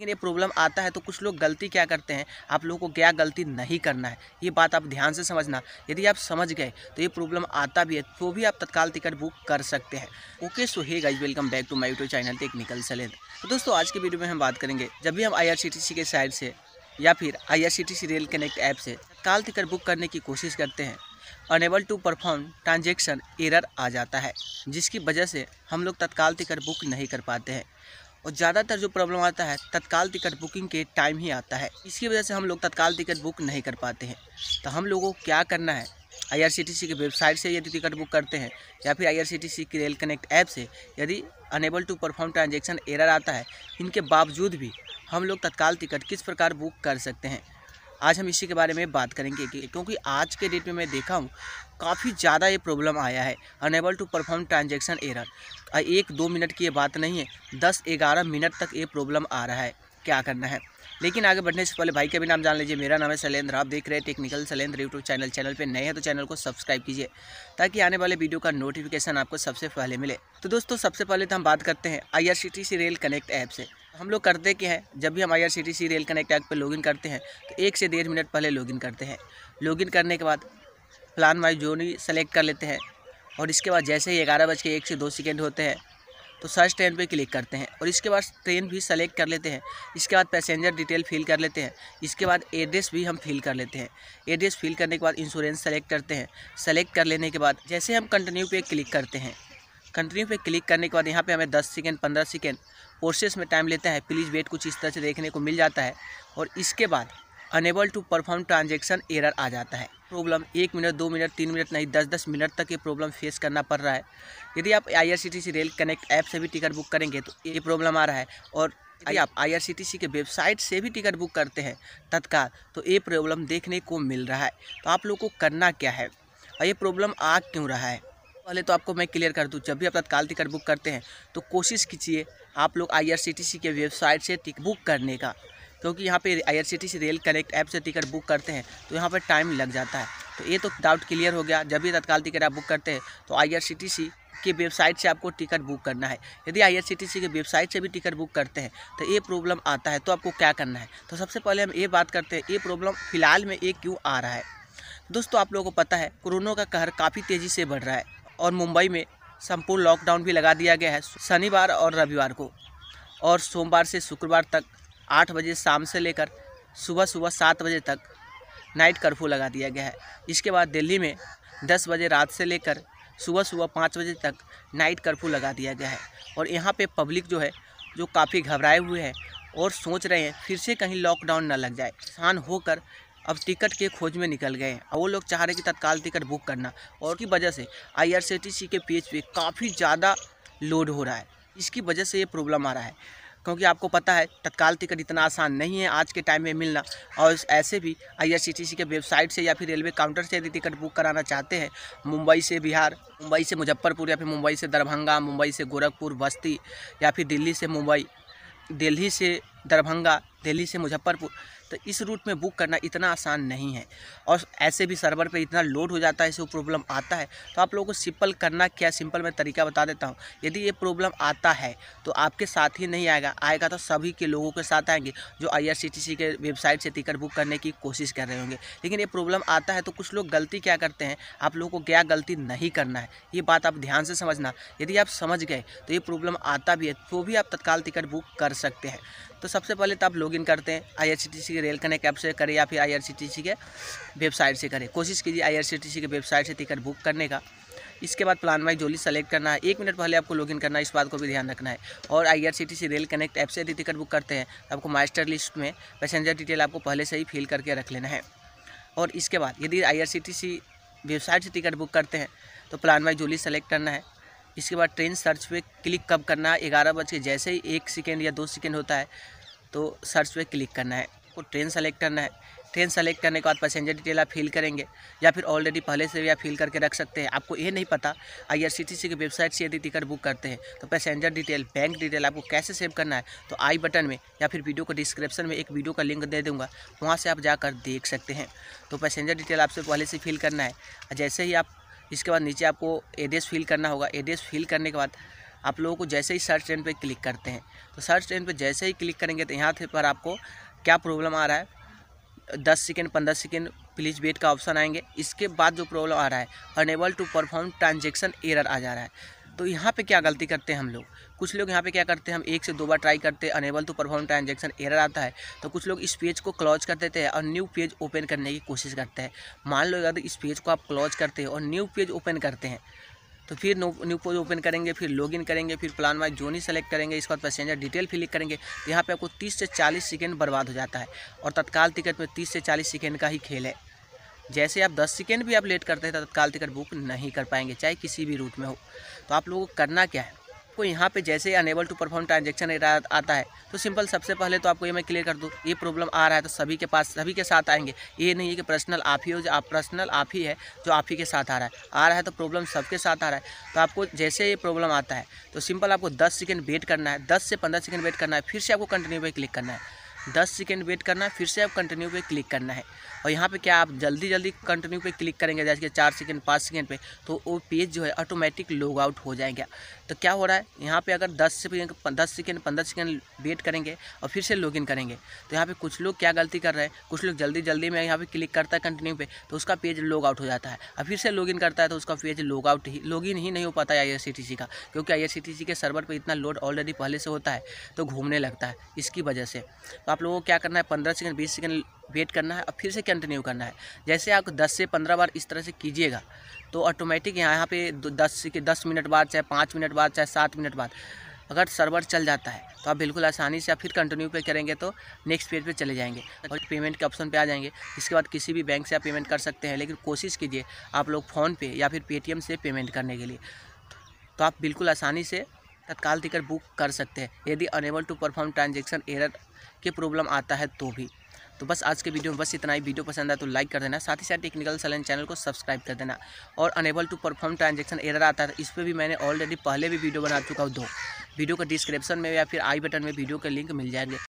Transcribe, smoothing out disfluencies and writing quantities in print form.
लेकिन ये प्रॉब्लम आता है तो कुछ लोग गलती क्या करते हैं, आप लोगों को क्या गलती नहीं करना है ये बात आप ध्यान से समझना। यदि आप समझ गए तो ये प्रॉब्लम आता भी है तो भी आप तत्काल टिकट बुक कर सकते हैं। Okay so hey guys, welcome back to my YouTube channel technical Shailendra. तो दोस्तों आज के वीडियो में हम बात करेंगे, जब भी हम IRCTC के साइड से या फिर IRCTC रेल कनेक्ट ऐप से तत्काल टिकट बुक करने की कोशिश करते हैं, unable to perform transaction error आ जाता है, जिसकी वजह से हम लोग तत्काल टिकट बुक नहीं कर पाते हैं। और ज़्यादातर जो प्रॉब्लम आता है तत्काल टिकट बुकिंग के टाइम ही आता है, इसकी वजह से हम लोग तत्काल टिकट बुक नहीं कर पाते हैं। तो हम लोगों को क्या करना है, IRCTC की वेबसाइट से यदि टिकट बुक करते हैं या फिर IRCTC की रेल कनेक्ट ऐप से यदि unable to perform transaction error आता है, इनके बावजूद भी हम लोग तत्काल टिकट किस प्रकार बुक कर सकते हैं, आज हम इसी के बारे में बात करेंगे। क्योंकि आज के डेट में मैं देखा हूँ काफ़ी ज़्यादा ये प्रॉब्लम आया है, unable to perform transaction error. 1-2 minute की ये बात नहीं है, 10-11 मिनट तक ये प्रॉब्लम आ रहा है। क्या करना है, लेकिन आगे बढ़ने से पहले भाई का भी नाम जान लीजिए। मेरा नाम है शैलेंद्र, आप देख रहे हैं technical Shailendra YouTube channel. Channel पे नए हैं तो चैनल को सब्सक्राइब कीजिए ताकि आने वाले वीडियो का नोटिफिकेशन आपको सबसे पहले मिले। तो दोस्तों सबसे पहले तो हम बात करते हैं IRCTC रेल कनेक्ट ऐप से। हम लोग करते क्या है, जब भी हम IRCTC रेल कनेक्ट ऐप पर लॉगिन करते हैं तो 1 से 1.5 मिनट पहले लॉगिन करते हैं। लॉगिन करने के बाद प्लान माई जोनी सेलेक्ट कर लेते हैं और इसके बाद जैसे ही 11:01 से 2 सेकेंड होते हैं तो सर्च ट्रेन पे क्लिक करते हैं और इसके बाद ट्रेन भी सेलेक्ट कर लेते हैं। इसके बाद पैसेंजर डिटेल फिल कर लेते हैं, इसके बाद एड्रेस भी हम फिल कर लेते हैं। एड्रेस फिल करने के बाद इंश्योरेंस सेलेक्ट करते हैं। सेलेक्ट कर लेने के बाद जैसे हम कंटिन्यू पे क्लिक करते हैं, कंटिन्यू पे क्लिक करने के बाद यहाँ पे हमें 10 सेकेंड 15 सेकेंड प्रोसेस में टाइम लेता है। प्लीज़ वेट कुछ इस तरह से देखने को मिल जाता है और इसके बाद unable to perform transaction error आ जाता है। प्रॉब्लम 1 मिनट 2 मिनट 3 मिनट नहीं, 10-10 मिनट तक ये प्रॉब्लम फेस करना पड़ रहा है। यदि आप IRCTC रेल कनेक्ट ऐप से भी टिकट बुक करेंगे तो ये प्रॉब्लम आ रहा है, और यदि आप IRCTC के वेबसाइट से भी टिकट बुक करते हैं तत्काल तो ये प्रॉब्लम देखने को मिल रहा है। तो आप लोग को करना क्या है और ये प्रॉब्लम आ क्यों रहा है, पहले तो आपको मैं क्लियर कर दूं। जब भी आप तत्काल टिकट बुक करते हैं तो कोशिश कीजिए आप लोग IRCTC के वेबसाइट से टिकट बुक करने का, क्योंकि यहाँ पे IRCTC रेल कनेक्ट ऐप से टिकट बुक करते हैं तो यहाँ पर टाइम लग जाता है। तो ये तो डाउट क्लियर हो गया, जब भी तत्काल टिकट आप बुक करते हैं तो IRCTC की वेबसाइट से आपको टिकट बुक करना है। यदि IRCTC के वेबसाइट से भी टिकट बुक करते हैं तो ये प्रॉब्लम आता है, तो आपको क्या करना है। तो सबसे पहले हम ये बात करते हैं ये प्रॉब्लम फ़िलहाल में ये क्यों आ रहा है। दोस्तों आप लोगों को पता है कोरोना का कहर काफ़ी तेज़ी से बढ़ रहा है और मुंबई में संपूर्ण लॉकडाउन भी लगा दिया गया है शनिवार और रविवार को, और सोमवार से शुक्रवार तक 8 बजे शाम से लेकर सुबह 7 बजे तक नाइट कर्फ्यू लगा दिया गया है। इसके बाद दिल्ली में 10 बजे रात से लेकर सुबह 5 बजे तक नाइट कर्फ्यू लगा दिया गया है। और यहाँ पे पब्लिक जो है जो काफ़ी घबराए हुए हैं और सोच रहे हैं फिर से कहीं लॉकडाउन ना लग जाए, परेशान होकर अब टिकट के खोज में निकल गए हैं। और वो लोग चाह रहे कि तत्काल टिकट बुक करना, और की वजह से IRCTC के पेज पर काफ़ी ज़्यादा लोड हो रहा है, इसकी वजह से ये प्रॉब्लम आ रहा है। क्योंकि आपको पता है तत्काल टिकट इतना आसान नहीं है आज के टाइम में मिलना, और ऐसे भी IRCTC के वेबसाइट से या फिर रेलवे काउंटर से यदि टिकट बुक कराना चाहते हैं मुंबई से बिहार, मुंबई से मुजफ्फरपुर या फिर मुंबई से दरभंगा, मुंबई से गोरखपुर बस्ती, या फिर दिल्ली से मुंबई, दिल्ली से दरभंगा, दिल्ली से मुजफ्फरपुर, तो इस रूट में बुक करना इतना आसान नहीं है। और ऐसे भी सर्वर पे इतना लोड हो जाता है, इससे प्रॉब्लम आता है। तो आप लोगों को सिंपल करना क्या, सिंपल मैं तरीका बता देता हूँ। यदि ये प्रॉब्लम आता है तो आपके साथ ही नहीं आएगा, आएगा तो सभी के लोगों के साथ आएंगे जो IRCTC के वेबसाइट से टिकट बुक करने की कोशिश कर रहे होंगे। लेकिन ये प्रॉब्लम आता है तो कुछ लोग गलती क्या करते हैं, आप लोगों को क्या गलती नहीं करना है ये बात आप ध्यान से समझना। यदि आप समझ गए तो ये प्रॉब्लम आता भी है तो भी आप तत्काल टिकट बुक कर सकते हैं। तो सबसे पहले तो आप लॉगिन करते हैं IRCTC के रेल कनेक्ट ऐप से करें या फिर IRCTC के वेबसाइट से करें, कोशिश कीजिए IRCTC के वेबसाइट से टिकट बुक करने का। इसके बाद प्लान बाई जोली सेलेक्ट करना है, 1 मिनट पहले आपको लॉगिन करना है, इस बात को भी ध्यान रखना है। और IRCTC रेल कनेक्ट ऐप से यदि टिकट बुक करते हैं आपको मास्टर लिस्ट में पैसेंजर डिटेल आपको पहले से ही फिल करके रख लेना है। और इसके बाद यदि IRCTC वेबसाइट से टिकट बुक करते हैं तो प्लान बाई जोली सेलेक्ट करना है। इसके बाद ट्रेन सर्च पे क्लिक कब करना है, 11 बजे जैसे ही 1 सेकेंड या 2 सेकेंड होता है तो सर्च पे क्लिक करना है और ट्रेन सेलेक्ट करना है। ट्रेन सेलेक्ट करने के बाद पैसेंजर डिटेल आप फिल करेंगे या फिर ऑलरेडी पहले से भी आप फिल करके रख सकते हैं। आपको ये नहीं पता IRCTC की वेबसाइट से यदि टिकट बुक करते हैं तो पैसेंजर डिटेल, बैंक डिटेल आपको कैसे सेव करना है, तो आई बटन में या फिर वीडियो को डिस्क्रिप्शन में एक वीडियो का लिंक दे दूँगा, वहाँ से आप जाकर देख सकते हैं। तो पैसेंजर डिटेल आपसे पहले से फिल करना है। जैसे ही आप इसके बाद नीचे आपको एड्रेस फिल करना होगा, एड्रेस फिल करने के बाद आप लोगों को जैसे ही सर्च एंड पे क्लिक करते हैं, तो सर्च एंड पे जैसे ही क्लिक करेंगे तो यहाँ पर आपको क्या प्रॉब्लम आ रहा है 10 सेकेंड 15 सेकेंड प्लीज़ वेट का ऑप्शन आएंगे। इसके बाद जो प्रॉब्लम आ रहा है unable to perform transaction error आ जा रहा है। तो यहाँ पे क्या गलती करते हैं हम लोग, कुछ लोग यहाँ पे क्या करते हैं, हम 1 से 2 बार ट्राई करते हैं, unable to perform transaction error आता है, तो कुछ लोग इस पेज को क्लोज कर देते हैं और न्यू पेज ओपन करने की कोशिश करते हैं। मान लो अगर इस पेज को आप क्लोज करते हैं और न्यू पेज ओपन करते हैं, तो फिर न्यू पेज ओपन करेंगे, फिर लॉगिन करेंगे, फिर प्लान माई जोनी सेलेक्ट करेंगे, इसके बाद पैसेंजर डिटेल फिल करेंगे, तो यहाँ पे आपको 30 से 40 सेकेंड बर्बाद हो जाता है। और तत्काल टिकट में 30 से 40 सेकेंड का ही खेल है। जैसे आप 10 सेकेंड भी आप लेट करते हैं तो तत्काल टिकट बुक नहीं कर पाएंगे, चाहे किसी भी रूट में हो। तो आप लोगों को करना क्या है, आपको यहाँ पे जैसे अनेबल टू परफॉर्म ट्रांजेक्शन आता है तो सिंपल सबसे पहले तो आपको ये मैं क्लियर कर दूँ, ये प्रॉब्लम आ रहा है तो सभी के पास सभी के साथ आएंगे। ये नहीं है कि पर्सनल आप ही हो, जो आप पर्सनल आप ही है जो आप ही के साथ आ रहा है तो प्रॉब्लम सबके साथ आ रहा है। तो आपको जैसे ये प्रॉब्लम आता है तो सिंपल आपको 10 सेकेंड वेट करना है, 10 से 15 सेकेंड वेट करना है, फिर से आपको कंटिन्यू पे क्लिक करना है, 10 सेकेंड वेट करना है, फिर से आप कंटिन्यू पे क्लिक करना है। और यहाँ पे क्या आप जल्दी जल्दी कंटिन्यू पे क्लिक करेंगे जैसे कि 4 सेकेंड 5 सेकेंड पे, तो वो पेज जो है ऑटोमेटिक लॉग आउट हो जाएगा। तो क्या हो रहा है यहाँ पे, अगर 10 सेकेंड 15 सेकेंड वेट करेंगे और फिर से लॉगिन करेंगे, तो यहाँ पर कुछ लोग क्या गलती कर रहे हैं, कुछ लोग जल्दी जल्दी में यहाँ पर क्लिक करता है कंटिन्यू पे, तो उसका पेज लॉग आउट हो जाता है, और फिर से लॉगिन करता है तो उसका पेज लॉगिन ही नहीं हो पाता है IRCTC का, क्योंकि IRCTC के सर्वर पर इतना लोड ऑलरेडी पहले से होता है तो घूमने लगता है इसकी वजह से। तो आप लोगों को क्या करना है, 15 सेकेंड 20 सेकेंड वेट करना है और फिर से कंटिन्यू करना है। जैसे आप 10 से 15 बार इस तरह से कीजिएगा तो ऑटोमेटिक यहाँ पे 10 मिनट बाद, चाहे 5 मिनट बाद, चाहे 7 मिनट बाद अगर सर्वर चल जाता है तो आप बिल्कुल आसानी से आप फिर कंटिन्यू पे करेंगे तो नेक्स्ट पेज पे चले जाएंगे और पेमेंट के ऑप्शन पे आ जाएंगे। इसके बाद किसी भी बैंक से आप पेमेंट कर सकते हैं, लेकिन कोशिश कीजिए आप लोग फ़ोनपे या फिर पेटीएम से पेमेंट करने के लिए, तो आप बिल्कुल आसानी से तत्काल टिकट बुक कर सकते हैं यदि unable to perform transaction error के प्रॉब्लम आता है तो भी। तो बस आज के वीडियो में बस इतना ही। वीडियो पसंद आए तो लाइक कर देना, साथ ही साथ टेक्निकल शैलेंद्र चैनल को सब्सक्राइब कर देना। और unable to perform transaction error आता है इस पर भी मैंने ऑलरेडी पहले भी वीडियो बना चुका हूँ, 2 वीडियो का डिस्क्रिप्शन में या फिर आई बटन में वीडियो के लिंक मिल जाएंगे।